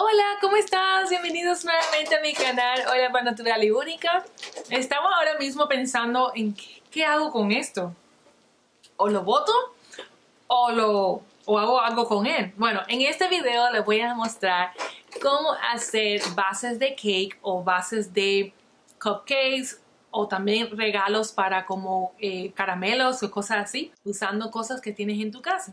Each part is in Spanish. Hola, ¿cómo estás? Bienvenidos nuevamente a mi canal Hola Pan Natural y Única. Estamos ahora mismo pensando en qué hago con esto. ¿O lo boto? ¿O hago algo con él? Bueno, en este video les voy a mostrar cómo hacer bases de cake o bases de cupcakes o también regalos para como caramelos o cosas así, usando cosas que tienes en tu casa.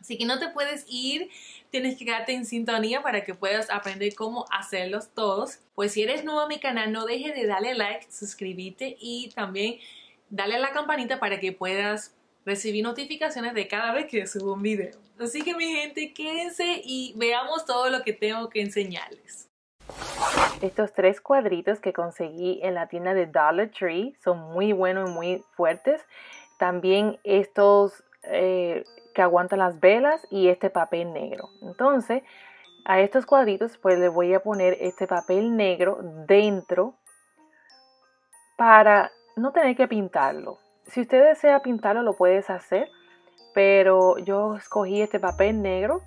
Así que no te puedes ir, tienes que quedarte en sintonía para que puedas aprender cómo hacerlos todos. Pues si eres nuevo a mi canal, no dejes de darle like, suscribirte y también dale a la campanita para que puedas recibir notificaciones de cada vez que subo un video. Así que mi gente, quédense y veamos todo lo que tengo que enseñarles. Estos tres cuadritos que conseguí en la tienda de Dollar Tree son muy buenos y muy fuertes. También estos que aguantan las velas y este papel negro. Entonces a estos cuadritos pues le voy a poner este papel negro dentro para no tener que pintarlo. Si usted desea pintarlo lo puedes hacer, pero yo escogí este papel negro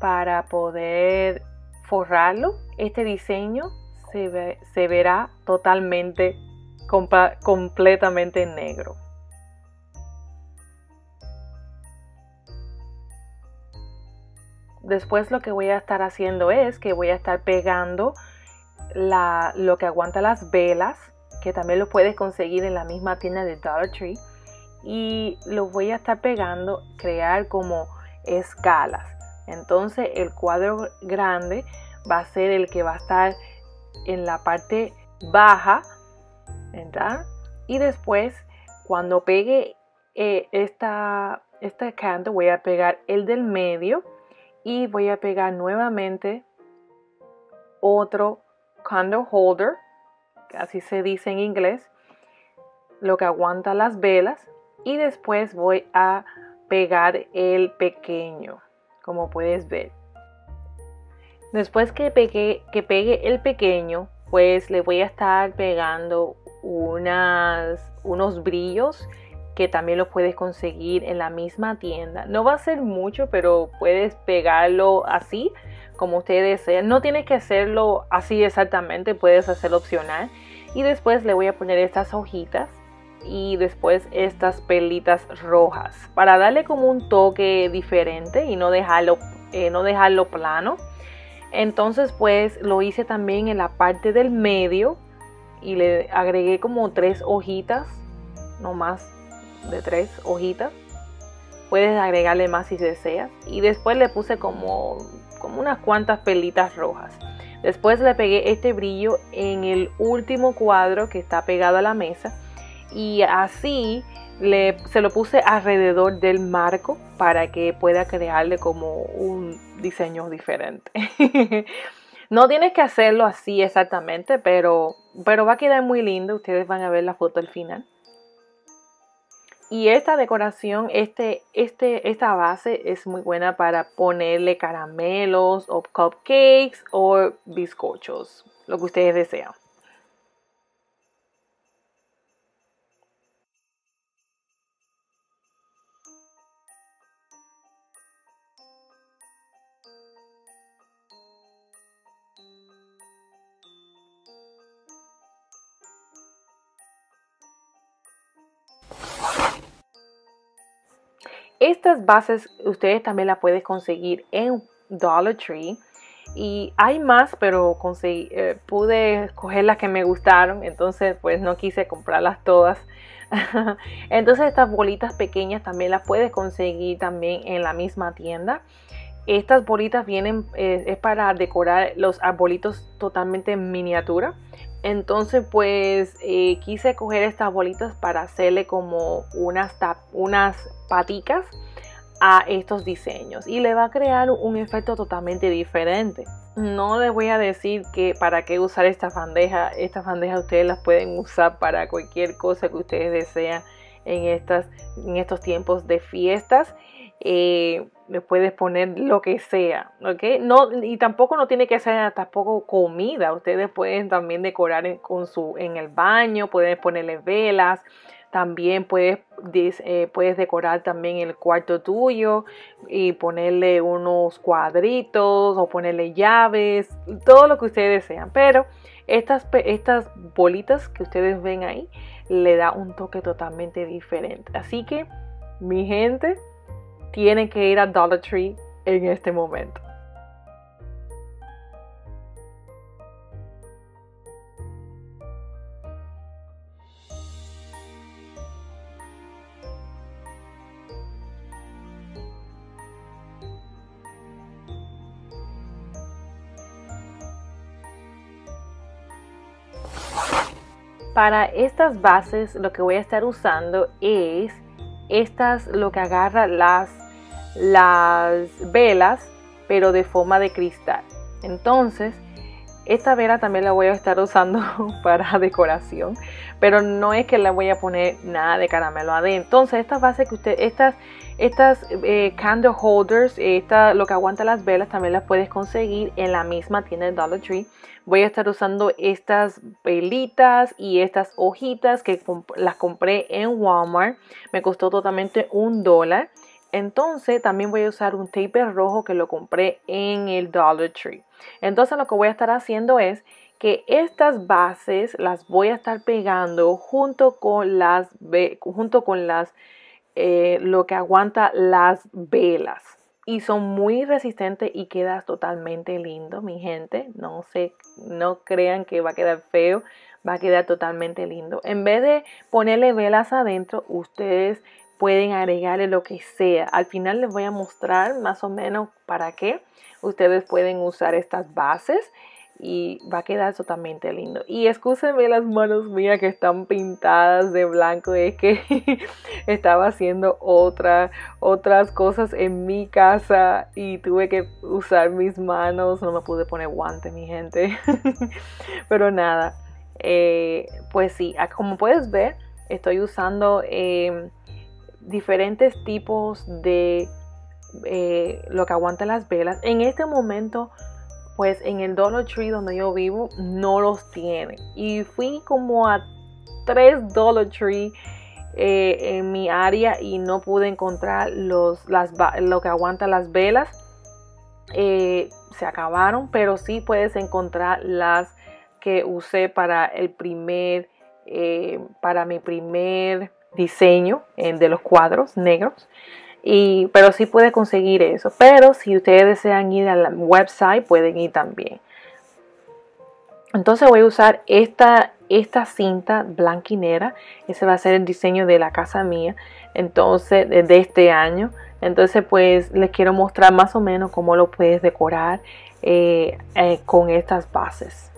para poder forrarlo. Este diseño se verá totalmente, completamente negro. Después lo que voy a estar haciendo es que voy a estar pegando lo que aguanta las velas, que también lo puedes conseguir en la misma tienda de Dollar Tree, y lo voy a estar pegando, crear como escalas. Entonces el cuadro grande va a ser el que va a estar en la parte baja, ¿verdad? Y después cuando pegue este canto voy a pegar el del medio. Y voy a pegar nuevamente otro candle holder, que así se dice en inglés, lo que aguanta las velas. Y después voy a pegar el pequeño, como puedes ver. Después que pegue el pequeño, pues le voy a estar pegando unos brillos, que también lo puedes conseguir en la misma tienda. No va a ser mucho, pero puedes pegarlo así como usted desea. No tienes que hacerlo así exactamente, puedes hacerlo opcional. Y después le voy a poner estas hojitas y después estas perlitas rojas para darle como un toque diferente y no dejarlo plano. Entonces pues lo hice también en la parte del medio y le agregué como tres hojitas, no más de tres hojitas. Puedes agregarle más si deseas. Y después le puse como unas cuantas perlitas rojas. Después le pegué este brillo en el último cuadro que está pegado a la mesa. Y así se lo puse alrededor del marco para que pueda crearle como un diseño diferente. No tienes que hacerlo así exactamente, pero va a quedar muy lindo. Ustedes van a ver la foto al final. Y esta decoración, esta base es muy buena para ponerle caramelos o cupcakes o bizcochos, lo que ustedes desean. Estas bases ustedes también las pueden conseguir en Dollar Tree y hay más, pero pude escoger las que me gustaron, entonces pues no quise comprarlas todas. Entonces estas bolitas pequeñas también las puedes conseguir también en la misma tienda. Estas bolitas vienen, es para decorar los arbolitos totalmente en miniatura. Entonces pues quise coger estas bolitas para hacerle como unas paticas a estos diseños. Y le va a crear un efecto totalmente diferente. No les voy a decir que para qué usar estas bandejas. Estas bandejas ustedes las pueden usar para cualquier cosa que ustedes desean en estos tiempos de fiestas. Le puedes poner lo que sea, ¿ok? No, y tampoco no tiene que ser tampoco comida. Ustedes pueden también decorar en el baño, pueden ponerle velas, También puedes decorar también el cuarto tuyo y ponerle unos cuadritos o ponerle llaves, todo lo que ustedes desean. Pero estas bolitas que ustedes ven ahí le da un toque totalmente diferente. Así que, mi gente, tienen que ir a Dollar Tree en este momento. Para estas bases lo que voy a estar usando es lo que agarra las velas, pero de forma de cristal. Entonces esta vela también la voy a estar usando para decoración, pero no es que la voy a poner nada de caramelo adentro. Entonces estas bases que usted, estas candle holders, lo que aguanta las velas, también las puedes conseguir en la misma tienda de Dollar Tree. Voy a estar usando estas velitas y estas hojitas que las compré en Walmart. Me costó totalmente $1. Entonces también voy a usar un tape rojo que lo compré en el Dollar Tree. Entonces lo que voy a estar haciendo es que estas bases las voy a estar pegando junto con lo que aguanta las velas, y son muy resistentes y queda totalmente lindo, mi gente. No crean que va a quedar feo, va a quedar totalmente lindo. En vez de ponerle velas adentro, ustedes pueden agregarle lo que sea. Al final les voy a mostrar más o menos para qué ustedes pueden usar estas bases y va a quedar totalmente lindo. Y excúsenme las manos mías que están pintadas de blanco, es que estaba haciendo otras cosas en mi casa y tuve que usar mis manos, no me pude poner guante, mi gente. Pero nada, pues sí, como puedes ver estoy usando diferentes tipos de lo que aguantan las velas. En este momento, pues en el Dollar Tree donde yo vivo no los tiene, y fui como a 3 Dollar Tree en mi área y no pude encontrar lo que aguanta las velas. Se acabaron, pero sí puedes encontrar las que usé para mi primer diseño de los cuadros negros. Pero sí puede conseguir eso. Pero si ustedes desean ir a la website, pueden ir también. Entonces voy a usar esta cinta blanquinera. Ese va a ser el diseño de la casa mía. Entonces, de este año. Entonces, pues les quiero mostrar más o menos cómo lo puedes decorar con estas bases.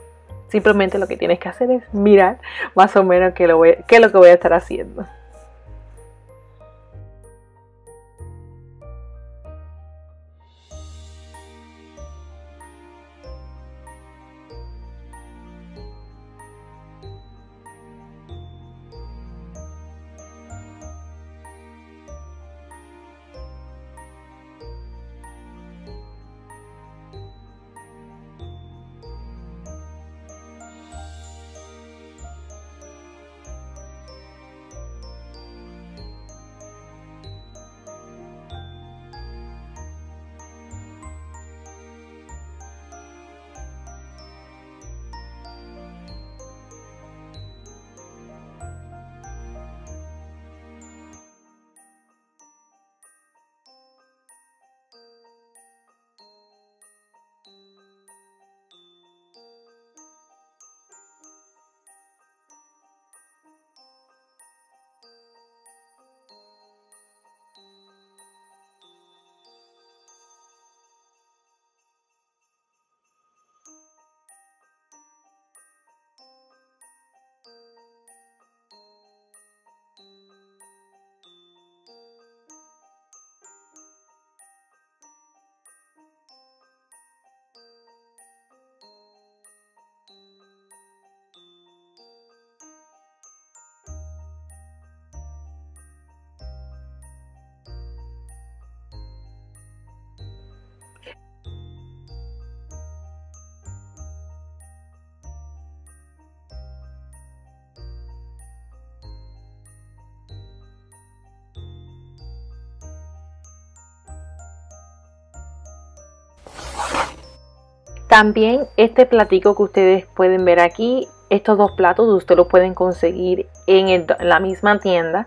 Simplemente lo que tienes que hacer es mirar más o menos qué es lo que voy a estar haciendo. También este platico que ustedes pueden ver aquí, estos dos platos ustedes los pueden conseguir en la misma tienda.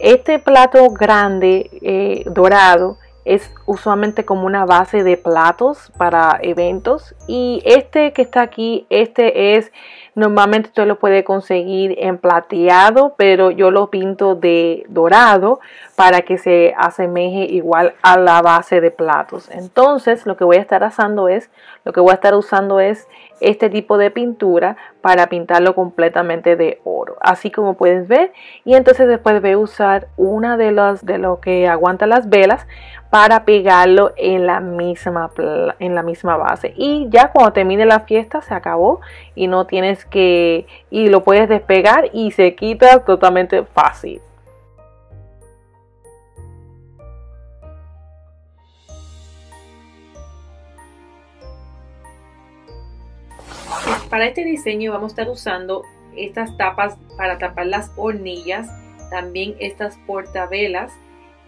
Este plato grande dorado es usualmente como una base de platos para eventos, y este que está aquí, este es normalmente usted lo puede conseguir en plateado, pero yo lo pinto de dorado para que se asemeje igual a la base de platos. Entonces lo que voy a estar usando es este tipo de pintura para pintarlo completamente de oro, así como puedes ver. Y entonces después voy a usar una de las que aguanta las velas para pegarlo en la misma base, y ya cuando termine la fiesta se acabó y no tienes que lo puedes despegar y se quita totalmente fácil. Para este diseño vamos a estar usando estas tapas para tapar las hornillas, también estas portavelas,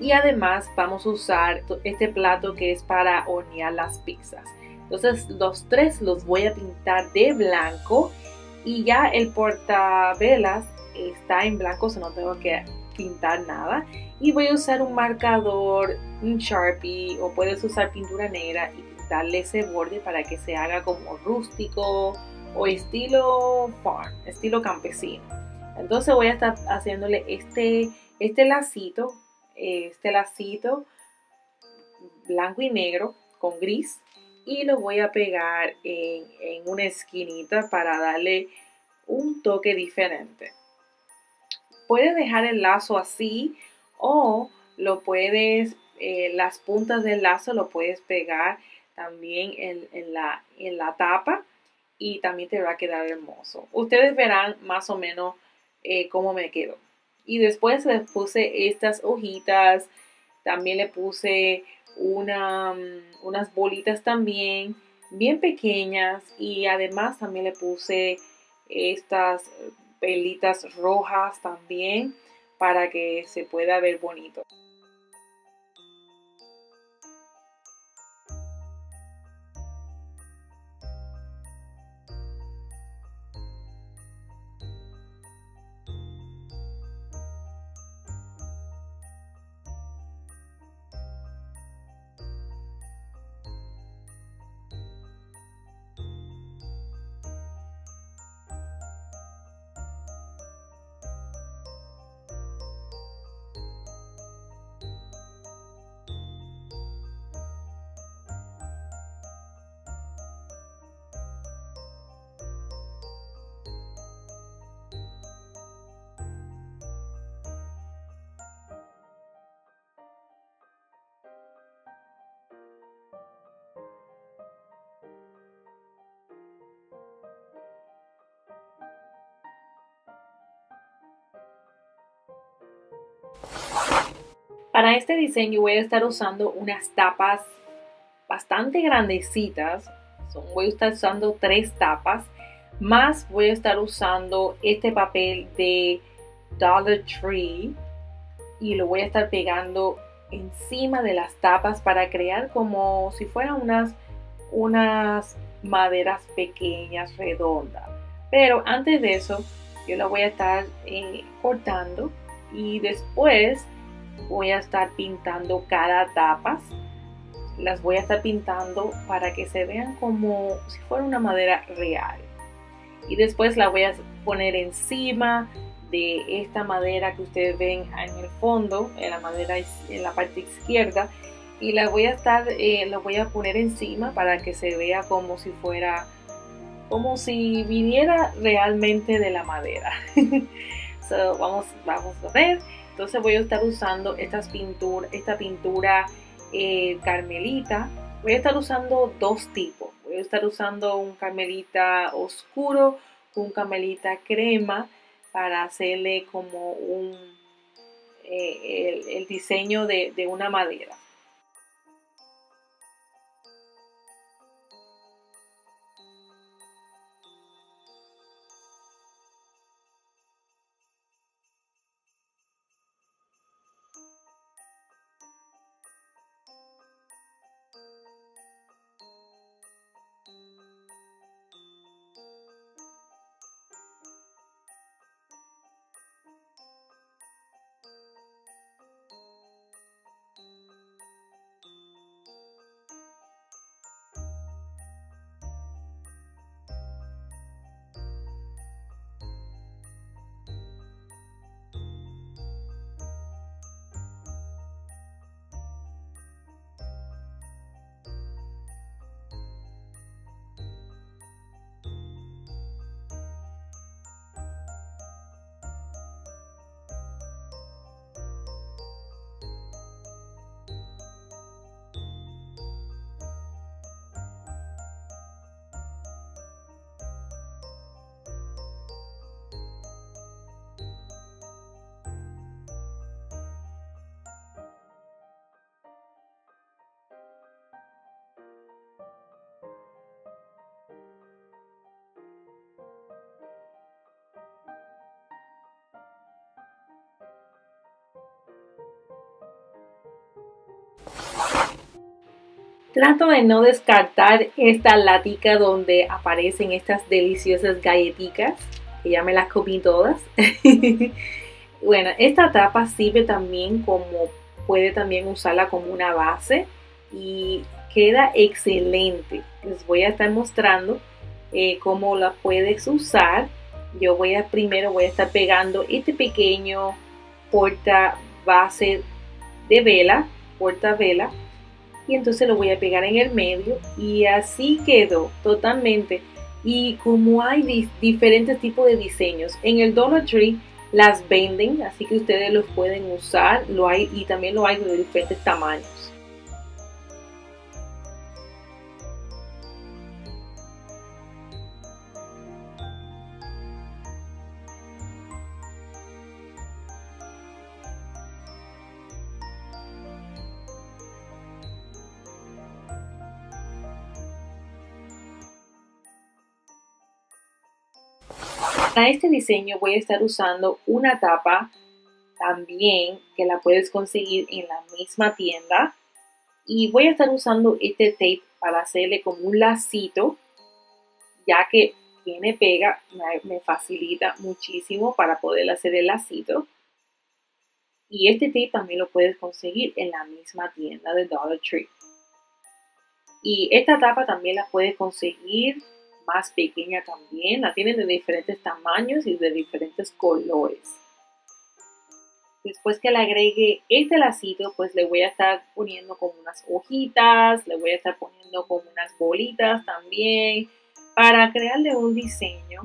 y además vamos a usar este plato que es para hornear las pizzas. Entonces los tres los voy a pintar de blanco, y ya el portavelas está en blanco, o sea, no tengo que pintar nada. Y voy a usar un marcador, un Sharpie, o puedes usar pintura negra y pintarle ese borde para que se haga como rústico o estilo farm, estilo campesino. Entonces voy a estar haciéndole este lacito blanco y negro con gris, y lo voy a pegar en una esquinita para darle un toque diferente. Puedes dejar el lazo así, o lo puedes las puntas del lazo lo puedes pegar también en la tapa, y también te va a quedar hermoso. Ustedes verán más o menos cómo me quedó. Y después les puse estas hojitas, también le puse unas bolitas también, bien pequeñas, y además también le puse estas velitas rojas también para que se pueda ver bonito. Para este diseño voy a estar usando unas tapas bastante grandecitas. Voy a estar usando 3 tapas, más voy a estar usando este papel de Dollar Tree, y lo voy a estar pegando encima de las tapas para crear como si fueran unas maderas pequeñas redondas. Pero antes de eso yo lo voy a estar cortando, y después voy a estar pintando cada tapa. Las voy a estar pintando para que se vean como si fuera una madera real, y después la voy a poner encima de esta madera que ustedes ven en el fondo, en la madera en la parte izquierda, y la voy a estar la voy a poner encima para que se vea como si fuera, como si viniera realmente de la madera. So, vamos a ver. Entonces voy a estar usando esta pintura carmelita. Voy a estar usando 2 tipos. Voy a estar usando un carmelita oscuro, un carmelita crema, para hacerle como el diseño de una madera. Trato de no descartar esta latica donde aparecen estas deliciosas galletitas, que ya me las comí todas. Bueno, esta tapa sirve también como, puede también usarla como una base y queda excelente. Les voy a estar mostrando cómo la puedes usar. Yo primero voy a estar pegando este pequeño porta base de vela, portavela, y entonces lo voy a pegar en el medio y así quedó totalmente. Y como hay diferentes tipos de diseños, en el Dollar Tree las venden, así que ustedes los pueden usar, y también lo hay de diferentes tamaños. Para este diseño voy a estar usando una tapa también que la puedes conseguir en la misma tienda, y voy a estar usando este tape para hacerle como un lacito, ya que tiene pega, me facilita muchísimo para poder hacer el lacito. Y este tape también lo puedes conseguir en la misma tienda de Dollar Tree, y esta tapa también la puedes conseguir más pequeña también, la tienen de diferentes tamaños y de diferentes colores. Después que le agregue este lacito, pues le voy a estar poniendo como unas hojitas, le voy a estar poniendo como unas bolitas también, para crearle un diseño,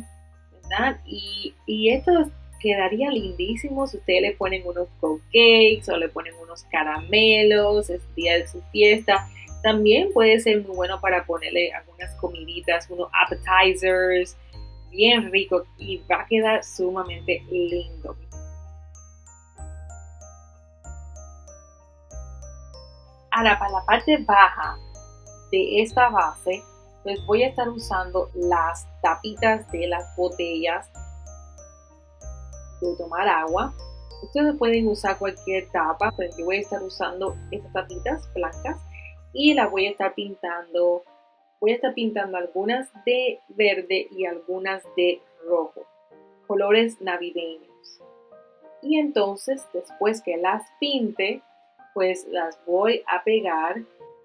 ¿verdad? Y estos quedaría lindísimo si ustedes le ponen unos cupcakes o le ponen unos caramelos, es día de su fiesta. También puede ser muy bueno para ponerle algunas comiditas, unos appetizers, bien rico, y va a quedar sumamente lindo. Ahora, para la parte baja de esta base, pues voy a estar usando las tapitas de las botellas de tomar agua. Ustedes pueden usar cualquier tapa, pero yo voy a estar usando estas tapitas blancas. Y la voy a estar pintando, algunas de verde y algunas de rojo, colores navideños. Y entonces, después que las pinte, pues las voy a pegar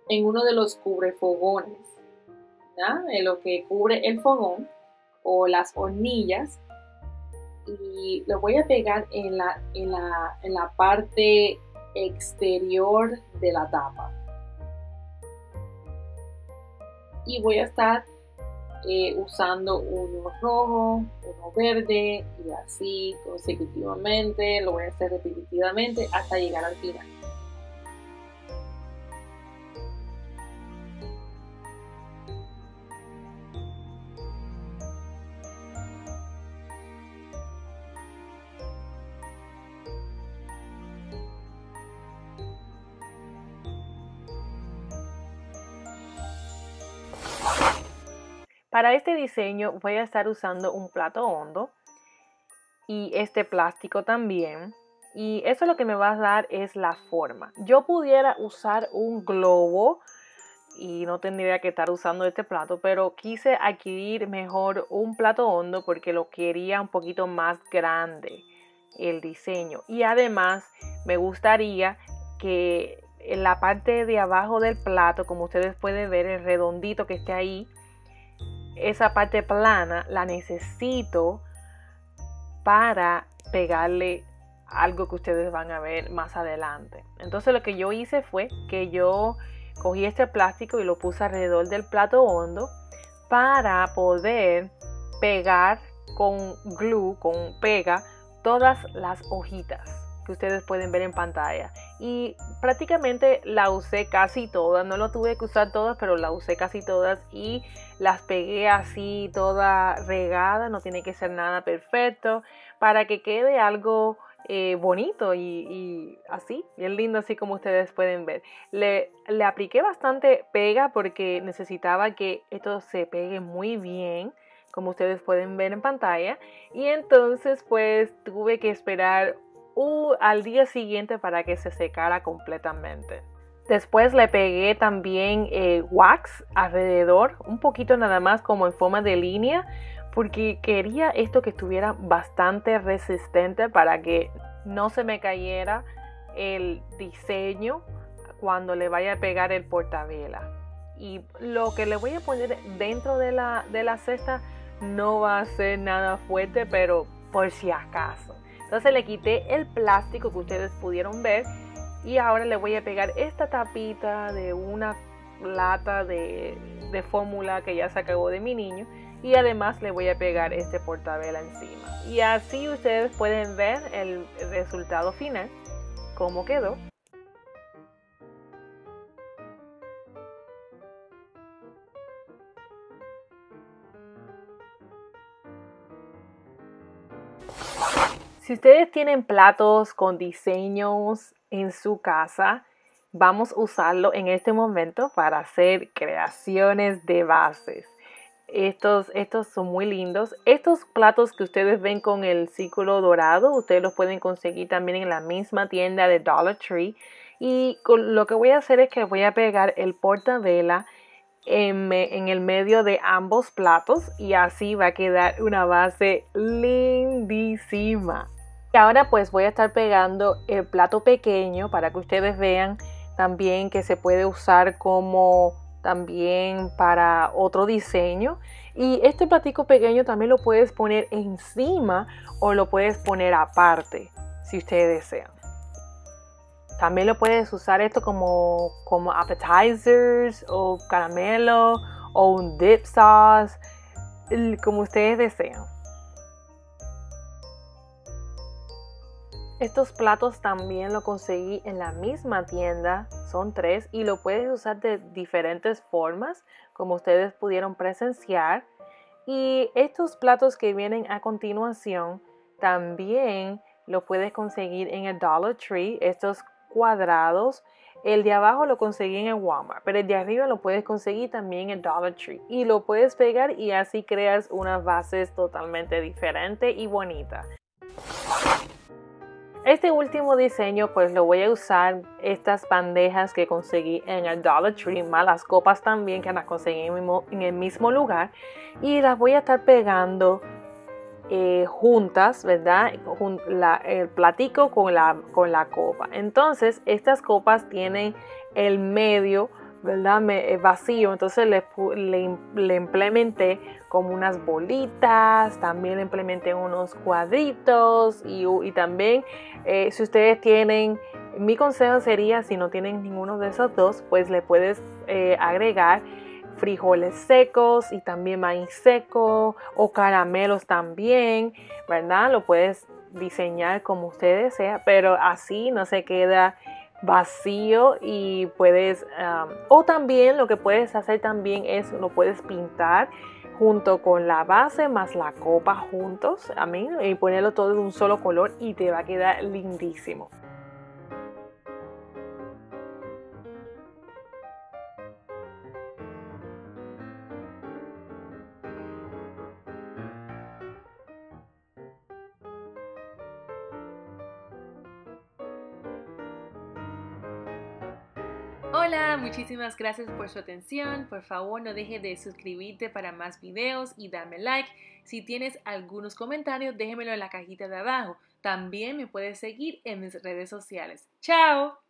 en uno de los cubrefogones, ¿verdad? En lo que cubre el fogón o las hornillas, y lo voy a pegar en la parte exterior de la tapa. Y voy a estar usando uno rojo, uno verde, y así consecutivamente. Lo voy a hacer repetitivamente hasta llegar al final. Para este diseño voy a estar usando un plato hondo y este plástico también, y eso lo que me va a dar es la forma. Yo pudiera usar un globo y no tendría que estar usando este plato, pero quise adquirir mejor un plato hondo porque lo quería un poquito más grande el diseño, y además me gustaría que en la parte de abajo del plato, como ustedes pueden ver, el redondito que está ahí, esa parte plana la necesito para pegarle algo que ustedes van a ver más adelante. Entonces lo que yo hice fue que yo cogí este plástico y lo puse alrededor del plato hondo para poder pegar con glue, con pega, todas las hojitas que ustedes pueden ver en pantalla. Y prácticamente la usé casi todas, no lo tuve que usar todas, pero la usé casi todas y las pegué así toda regada, no tiene que ser nada perfecto, para que quede algo bonito y así, bien lindo, así como ustedes pueden ver. Le apliqué bastante pega porque necesitaba que esto se pegue muy bien, como ustedes pueden ver en pantalla, y entonces pues tuve que esperar al día siguiente para que se secara completamente. Después le pegué también wax alrededor, un poquito nada más como en forma de línea, porque quería esto que estuviera bastante resistente para que no se me cayera el diseño cuando le vaya a pegar el portavela. Y lo que le voy a poner dentro de la cesta no va a ser nada fuerte, pero por si acaso. Entonces le quité el plástico que ustedes pudieron ver y ahora le voy a pegar esta tapita de una lata de fórmula que ya se acabó de mi niño, y además le voy a pegar este portavela encima. Y así ustedes pueden ver el resultado final, cómo quedó. Si ustedes tienen platos con diseños en su casa, vamos a usarlo en este momento para hacer creaciones de bases. Estos son muy lindos. Estos platos que ustedes ven con el círculo dorado, ustedes los pueden conseguir también en la misma tienda de Dollar Tree. Y lo que voy a hacer es que voy a pegar el portavela en el medio de ambos platos y así va a quedar una base lindísima. Y ahora pues voy a estar pegando el plato pequeño para que ustedes vean también que se puede usar como también para otro diseño. Y este platico pequeño también lo puedes poner encima o lo puedes poner aparte si ustedes desean. También lo puedes usar esto como appetizers o caramelo o un dip sauce, como ustedes desean. Estos platos también lo conseguí en la misma tienda, son tres, y lo puedes usar de diferentes formas, como ustedes pudieron presenciar. Y estos platos que vienen a continuación también lo puedes conseguir en el Dollar Tree, estos cuadrados. El de abajo lo conseguí en el Walmart, pero el de arriba lo puedes conseguir también en el Dollar Tree y lo puedes pegar y así creas unas bases totalmente diferentes y bonitas. Este último diseño pues lo voy a usar estas bandejas que conseguí en el Dollar Tree, más las copas también que las conseguí en el mismo lugar, y las voy a estar pegando juntas, ¿verdad? El platico con la copa. Entonces estas copas tienen el medio, ¿verdad?, vacío, entonces le implementé como unas bolitas, también le implementé unos cuadritos y también si ustedes tienen, mi consejo sería, si no tienen ninguno de esos dos, pues le puedes agregar frijoles secos y también maíz seco o caramelos también, ¿verdad? Lo puedes diseñar como usted desea, pero así no se queda vacío y puedes o también lo que puedes hacer también es lo puedes pintar junto con la base más la copa juntos, y ponerlo todo de un solo color y te va a quedar lindísimo. Hola, muchísimas gracias por su atención. Por favor, no dejes de suscribirte para más videos y darme like. Si tienes algunos comentarios, déjemelo en la cajita de abajo. También me puedes seguir en mis redes sociales. ¡Chao!